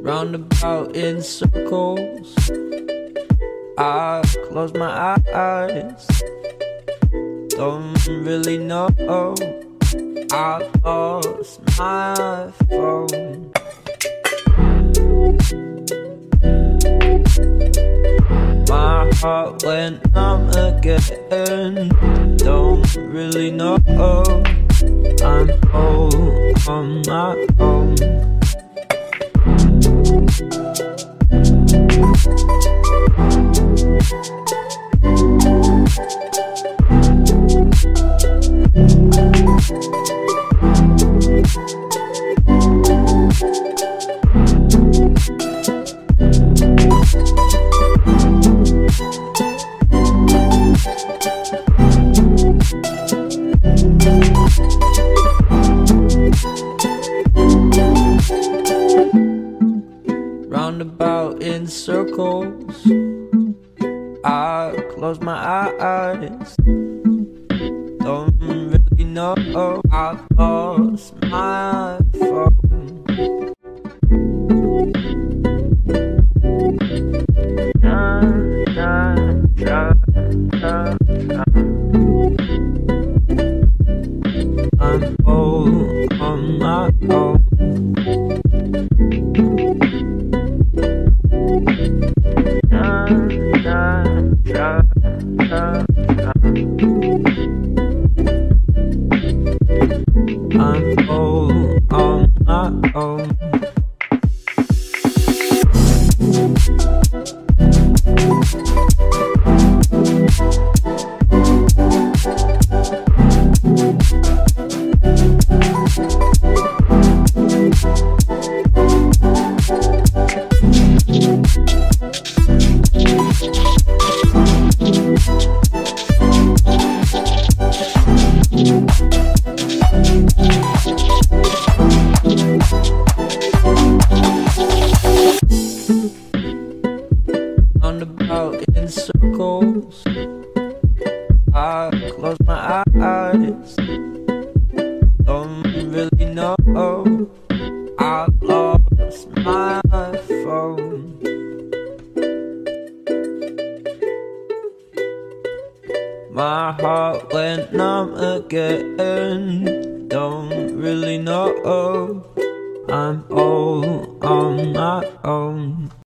Roundabout in circles, I close my eyes. Don't really know, I lost my phone. My heart went numb again. Don't really know, I'm all on my own. Roundabout in circles, I close my eyes. Don't really know, I lost my phone. I'm all on my own. I'm all on my own. Roundabout in circles, I close my eyes. Don't really know, I lost my phone. My heart went numb again. Don't really know, I'm all on my own.